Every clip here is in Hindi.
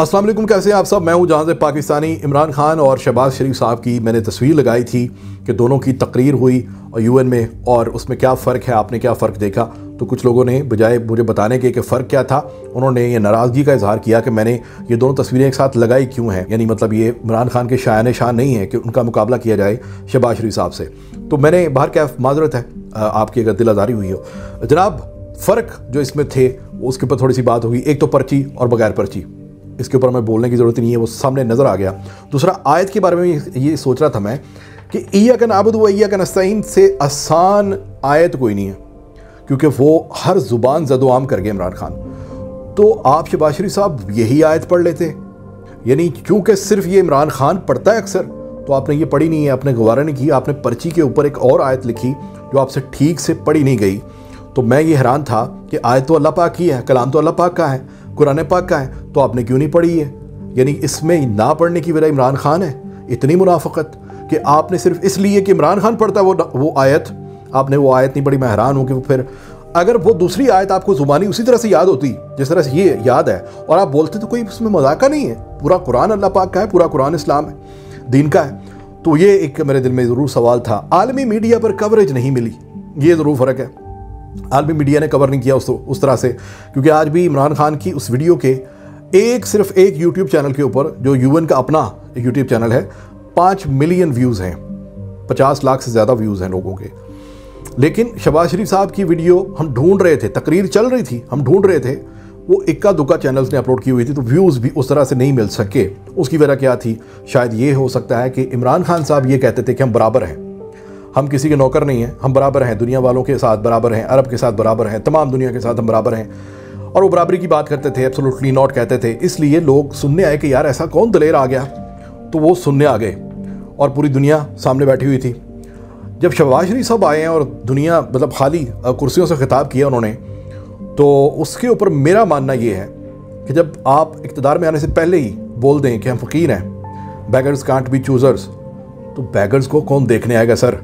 अस्सलाम वालेकुम, कैसे हैं आप सब। मैं हूं जहां से पाकिस्तानी। इमरान खान और शहबाज शरीफ साहब की मैंने तस्वीर लगाई थी कि दोनों की तकरीर हुई और यूएन में, और उसमें क्या फ़र्क है, आपने क्या फ़र्क देखा। तो कुछ लोगों ने बजाय मुझे बताने के फ़र्क क्या था, उन्होंने ये नाराज़गी का इजहार किया कि मैंने ये दोनों तस्वीरें एक साथ लगाई क्यों हैं। यानी मतलब ये इमरान खान के शायान शान नहीं है कि उनका मुकाबला किया जाए शहबाज शरीफ साहब से। तो मैंने बाहर क्या माजरत है आपकी अगर दिल आज़ारी हुई हो। जनाब, फ़र्क जो इसमें थे उसके ऊपर थोड़ी सी बात होगी। एक तो पर्ची और बगैर पर्ची, इसके ऊपर हमें बोलने की ज़रूरत नहीं है, वो सामने नज़र आ गया। दूसरा, आयत के बारे में ये सोच रहा था मैं कि इय्याक नअबुदु व इय्याक नस्तईन से आसान आयत कोई नहीं है, क्योंकि वो हर ज़ुबान जदोआम कर गए इमरान खान। तो आप शहबाज शरीफ साहब यही आयत पढ़ लेते, यानी क्योंकि सिर्फ ये इमरान खान पढ़ता है अक्सर, तो आपने ये पढ़ी नहीं है, आपने गवारा नहीं किया। आपने पर्ची के ऊपर एक और आयत लिखी जो आपसे ठीक से पढ़ी नहीं गई। तो मैं ये हैरान था कि आयत तो अल्लाह पाक की है, कलाम तो अल्लाह पाक का है, कुरान पाक का है, तो आपने क्यों नहीं पढ़ी है। यानी इसमें ना पढ़ने की वजह इमरान खान है। इतनी मुनाफकत कि आपने सिर्फ इसलिए कि इमरान खान पढ़ता है वो आयत, आपने वो आयत नहीं पढ़ी। मैं हैरान हूँ कि फिर अगर वो दूसरी आयत आपको ज़ुबानी उसी तरह से याद होती जिस तरह से ये याद है और आप बोलते, तो कोई उसमें मजाका नहीं है। पूरा कुरान अल्लाह पाक का है, पूरा कुरान इस्लाम है, दीन का है। तो ये एक मेरे दिल में ज़रूर सवाल था। आलमी मीडिया पर कवरेज नहीं मिली, ये ज़रूर फ़र्क है। आलमी मीडिया ने कवर नहीं किया उस तरह से, क्योंकि आज भी इमरान खान की उस वीडियो के सिर्फ एक यूट्यूब चैनल के ऊपर, जो यूएन का अपना यूट्यूब चैनल है, 5 मिलियन व्यूज़ हैं, 50 लाख से ज़्यादा व्यूज़ हैं लोगों के। लेकिन शहबाज शरीफ साहब की वीडियो हम ढूंढ रहे थे, तकरीर चल रही थी, हम ढूंढ रहे थे, वो इक्का दुक्का चैनल्स ने अपलोड की हुई थी, तो व्यूज़ भी उस तरह से नहीं मिल सके। उसकी वजह क्या थी? शायद ये हो सकता है कि इमरान खान साहब ये कहते थे कि हम बराबर हैं, हम किसी के नौकर नहीं हैं, हम बराबर हैं, दुनिया वालों के साथ बराबर हैं, अरब के साथ बराबर हैं, तमाम दुनिया के साथ हम बराबर हैं। और वो बराबरी की बात करते थे, एब्सोल्युटली नॉट कहते थे। इसलिए लोग सुनने आए कि यार ऐसा कौन दलेर आ गया, तो वो सुनने आ गए और पूरी दुनिया सामने बैठी हुई थी। जब शहबाज शरीफ साहब आए हैं और दुनिया मतलब खाली कुर्सियों से खिताब किया उन्होंने, तो उसके ऊपर मेरा मानना ये है कि जब आप इक़्तिदार में आने से पहले ही बोल दें कि हम फ़कीर हैं, बैगर्स कांट बी चूज़र्स, तो बैगर्स को कौन देखने आएगा सर।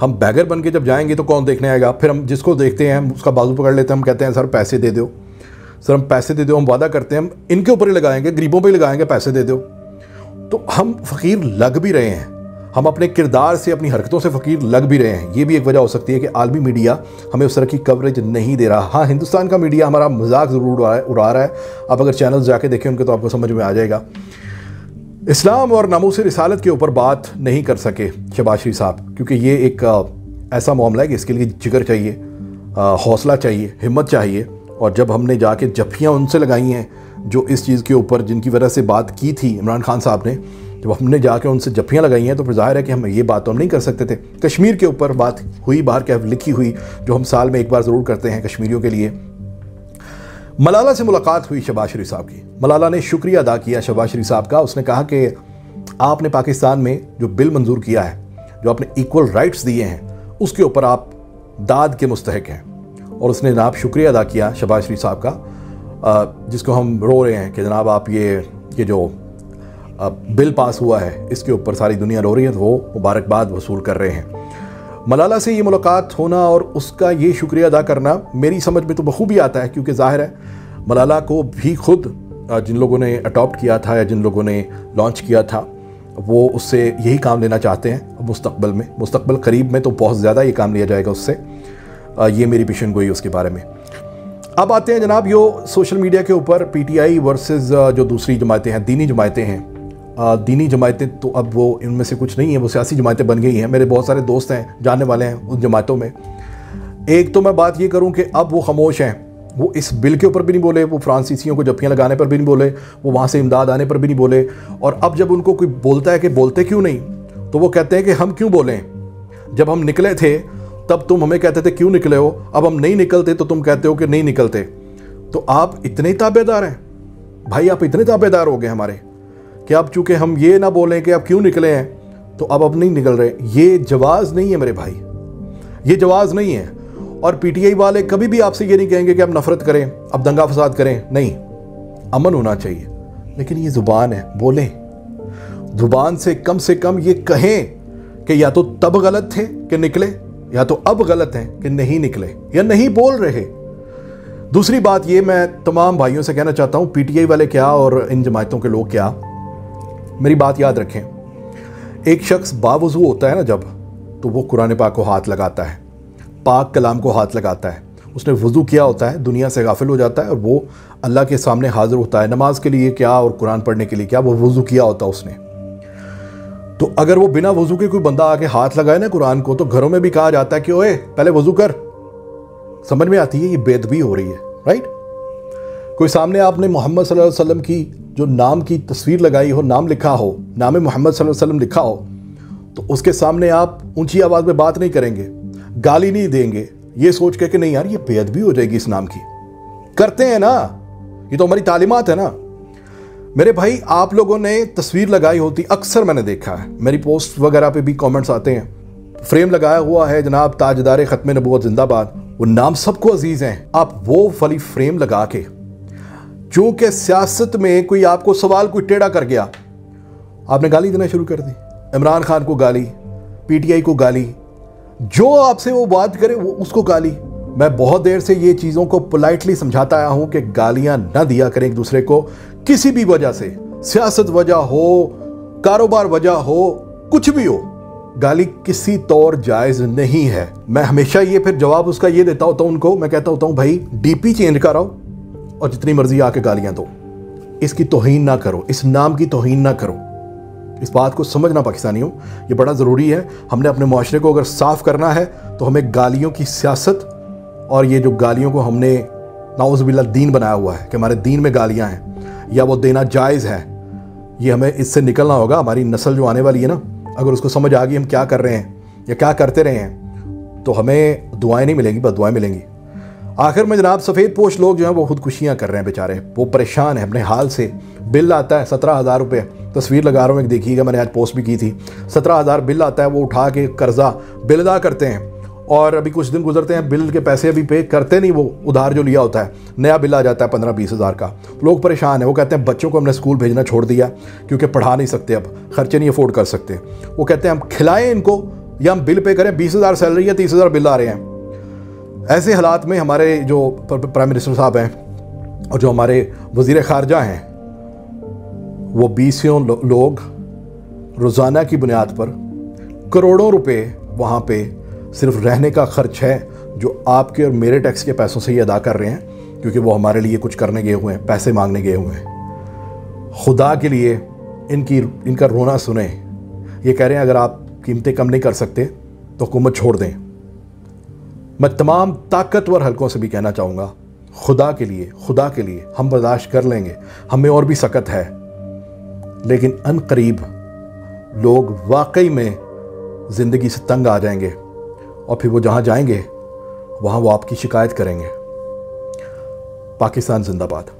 हम बैगर बन के जब जाएंगे तो कौन देखने आएगा। फिर हम जिसको देखते हैं हम उसका बाजू पकड़ लेते हैं, हम कहते हैं सर पैसे दे दो, सर हम पैसे दे दो, हम वादा करते हैं हम इनके ऊपर ही लगाएंगे, गरीबों पे ही लगाएंगे, पैसे दे दो। तो हम फ़कीर लग भी रहे हैं, हम अपने किरदार से, अपनी हरकतों से फ़कीर लग भी रहे हैं। ये भी एक वजह हो सकती है कि आलमी मीडिया हमें उस तरह की कवरेज नहीं दे रहा। हाँ, हिंदुस्तान का मीडिया हमारा मजाक ज़रूर उड़ा रहा है। आप अगर चैनल जाके देखें उनके तो आपको समझ में आ जाएगा। इस्लाम और नामूस रिसालत के ऊपर बात नहीं कर सके शहबाज शरीफ साहब, क्योंकि ये एक ऐसा मामला है कि इसके लिए जिगर चाहिए, हौसला चाहिए, हिम्मत चाहिए। और जब हमने जाके जफियाँ उनसे लगाई हैं जो इस चीज़ के ऊपर, जिनकी वजह से बात की थी इमरान खान साहब ने, जब हमने जाके उनसे जफियाँ लगाई हैं, तो फिर जाहिर है कि हम ये बात तो हम नहीं कर सकते थे। कश्मीर के ऊपर बात हुई, बाहर क्या लिखी हुई, जो हम साल में एक बार ज़रूर करते हैं कश्मीरियों के लिए। मलाला से मुलाकात हुई शहबाज शरीफ साहब की। मलाला ने शुक्रिया अदा किया शहबाज शरीफ साहब का। उसने कहा कि आपने पाकिस्तान में जो बिल मंजूर किया है, जो आपने इक्वल राइट्स दिए हैं, उसके ऊपर आप दाद के मुस्तहक हैं। और उसने जनाब शुक्रिया अदा किया शहबाज शरीफ साहब का, जिसको हम रो रहे हैं कि जनाब आप ये जो बिल पास हुआ है इसके ऊपर सारी दुनिया रो रही है, तो वो मुबारकबाद वसूल कर रहे हैं। मलाला से ये मुलाकात होना और उसका ये शुक्रिया अदा करना मेरी समझ में तो बखूबी आता है, क्योंकि ज़ाहिर है मलाला को भी खुद जिन लोगों ने अडॉप्ट किया था या जिन लोगों ने लॉन्च किया था वो उससे यही काम लेना चाहते हैं मुस्तकबल में, मुस्तकबल करीब में तो बहुत ज़्यादा ये काम लिया जाएगा उससे। ये मेरी पेशन गोई उसके बारे में। अब आते हैं जनाब यो सोशल मीडिया के ऊपर PTI वर्सेस जो दूसरी जमातें हैं, दीनी जमातें हैं। दीनी जमातें तो अब वो इनमें से कुछ नहीं है, वो सियासी जमातें बन गई हैं। मेरे बहुत सारे दोस्त हैं, जाने वाले हैं उन जमातों में। एक तो मैं बात ये करूं कि अब वो खामोश हैं, वो इस बिल के ऊपर भी नहीं बोले, वो फ्रांसीसियों को जपियाँ लगाने पर भी नहीं बोले, वो वहाँ से इमदाद आने पर भी नहीं बोले। और अब जब उनको कोई बोलता है कि बोलते क्यों नहीं, तो वो कहते हैं कि हम क्यों बोलें, जब हम निकले थे तब तुम हमें कहते थे क्यों निकले हो, अब हम नहीं निकलते तो तुम कहते हो कि नहीं निकलते। तो आप इतने ताबेदार हैं भाई, आप इतने ताबेदार हो गए हमारे कि अब चूँकि हम ये ना बोलें कि आप क्यों निकले हैं तो अब नहीं निकल रहे। ये जवाज़ नहीं है मेरे भाई, ये जवाज़ नहीं है। और PTI वाले कभी भी आपसे ये नहीं कहेंगे कि आप नफ़रत करें, आप दंगा फसाद करें, नहीं, अमन होना चाहिए। लेकिन ये ज़ुबान है, बोलें, ज़ुबान से कम ये कहें कि या तो तब गलत थे कि निकले, या तो अब गलत हैं कि नहीं निकले या नहीं बोल रहे। दूसरी बात ये मैं तमाम भाइयों से कहना चाहता हूँ, पीटीआई वाले क्या और इन जमायतों के लोग क्या, मेरी बात याद रखें, एक शख्स बावजू होता है ना जब, तो वो कुरान पाक को हाथ लगाता है, पाक कलाम को हाथ लगाता है, उसने वज़ू किया होता है, दुनिया से गाफिल हो जाता है और वो अल्लाह के सामने हाज़िर होता है नमाज के लिए क्या और कुरान पढ़ने के लिए क्या, वो वज़ू किया होता है उसने। तो अगर वो बिना वज़ू के कोई बंदा आके हाथ लगाए ना कुरान को, तो घरों में भी कहा जाता है कि ओए पहले वज़ू कर। समझ में आती है ये बेदबी हो रही है, राइट। कोई सामने आपने मोहम्मद सल्लल्लाहु अलैहि वसल्लम की जो नाम की तस्वीर लगाई हो, नाम लिखा हो, नाम मोहम्मद सल्लल्लाहु अलैहि वसल्लम लिखा हो, तो उसके सामने आप ऊंची आवाज़ में बात नहीं करेंगे, गाली नहीं देंगे, ये सोच के कि नहीं यार ये बेअदबी हो जाएगी इस नाम की। करते हैं ना, ये तो हमारी तालीमात है ना मेरे भाई। आप लोगों ने तस्वीर लगाई होती, अक्सर मैंने देखा है, मेरी पोस्ट वगैरह पे भी कमेंट्स आते हैं, फ्रेम लगाया हुआ है जनाब ताजदार खत्म नबूवत जिंदाबाद, वो नाम सबको अजीज़ हैं। आप वो फली फ्रेम लगा के, चूँकि सियासत में कोई आपको सवाल कोई टेढ़ा कर गया, आपने गाली देना शुरू कर दी, इमरान खान को गाली, पीटीआई को गाली, जो आपसे वो बात करे वो उसको गाली। मैं बहुत देर से ये चीज़ों को पोलाइटली समझाता आया हूँ कि गालियाँ ना दिया करें एक दूसरे को, किसी भी वजह से, सियासत वजह हो, कारोबार वजह हो, कुछ भी हो, गाली किसी तौर जायज़ नहीं है। मैं हमेशा ये फिर जवाब उसका ये देता होता हूँ उनको, मैं कहता होता हूँ भाई डीपी चेंज कराओ और जितनी मर्जी आके गालियाँ दो, इसकी तौहीन ना करो, इस नाम की तौहीन ना करो। इस बात को समझना पाकिस्तानियों, ये बड़ा ज़रूरी है। हमने अपने माशरे को अगर साफ़ करना है तो हमें गालियों की सियासत और ये जो गालियों को हमने नाउज़ुबिल्लाह दीन बनाया हुआ है कि हमारे दीन में गालियाँ हैं या वो देना जायज़ है, ये हमें इससे निकलना होगा। हमारी नस्ल जो आने वाली है ना, अगर उसको समझ आ गई हम क्या कर रहे हैं या क्या करते रहे हैं, तो हमें दुआएँ नहीं मिलेंगी, बस दुआएँ मिलेंगी। आखिर में जनाब सफ़ेद पोश लोग जो हैं वो खुदकुशियाँ कर रहे हैं बेचारे, वो परेशान हैं अपने हाल से। बिल आता है 17,000 रुपये, तस्वीर लगा रहा हूँ एक, देखिएगा, मैंने आज पोस्ट भी की थी। 17,000 बिल आता है, वो उठा के कर्जा बिल अदा करते हैं और अभी कुछ दिन गुजरते हैं, बिल के पैसे अभी पे करते नहीं, वो उधार जो लिया होता है, नया बिल आ जाता है 15-20 हज़ार का। लोग परेशान हैं, वो कहते हैं बच्चों को हमने स्कूल भेजना छोड़ दिया क्योंकि पढ़ा नहीं सकते, अब खर्चे नहीं अफोर्ड कर सकते। वो कहते हैं हम खिलाएँ इनको या हम बिल पे करें, 20,000 सैलरी है, 30,000 बिल आ रहे हैं। ऐसे हालात में हमारे जो प्राइम मिनिस्टर साहब हैं और जो हमारे वज़ीर ख़ारजा हैं, वो बीसों लोग रोज़ाना की बुनियाद पर करोड़ों रुपए वहाँ पे सिर्फ रहने का खर्च है, जो आपके और मेरे टैक्स के पैसों से ही अदा कर रहे हैं, क्योंकि वो हमारे लिए कुछ करने गए हुए हैं, पैसे मांगने गए हुए हैं। खुदा के लिए इनका रोना सुने। ये कह रहे हैं अगर आप कीमतें कम नहीं कर सकते तो हुकूमत छोड़ दें। मैं तमाम ताकतवर हलकों से भी कहना चाहूँगा, खुदा के लिए, खुदा के लिए, हम बर्दाश्त कर लेंगे, हमें और भी सकत है, लेकिन अनकरीब लोग वाकई में ज़िंदगी से तंग आ जाएंगे और फिर वो जहाँ जाएंगे वहाँ वो आपकी शिकायत करेंगे। पाकिस्तान जिंदाबाद।